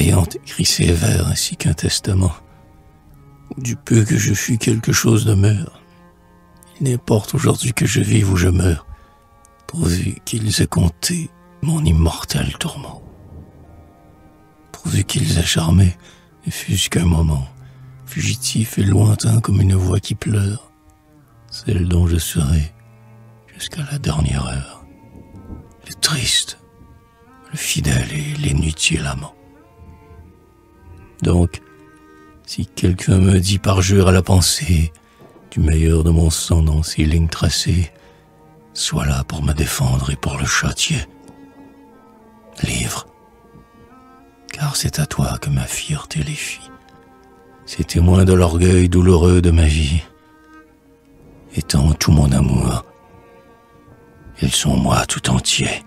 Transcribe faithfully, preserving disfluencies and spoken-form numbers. ayant écrit ces vers ainsi qu'un testament. Du peu que je fus, quelque chose demeure. Il n'importe aujourd'hui que je vive ou je meure, pourvu qu'ils aient compté mon immortel tourment. Pourvu qu'ils aient charmé, ne fût-ce qu'un moment, fugitif et lointain comme une voix qui pleure, celle dont je serai, jusqu'à la dernière heure, le triste, le fidèle et l'inutile amant. Donc, si quelqu'un me dit par jure à la pensée, du meilleur de mon sang dans ces lignes tracées, sois là pour me défendre et pour le châtier. Livre, car c'est à toi que ma fierté les fit, ces témoins de l'orgueil douloureux de ma vie. Étant tout mon amour, ils sont moi tout entier.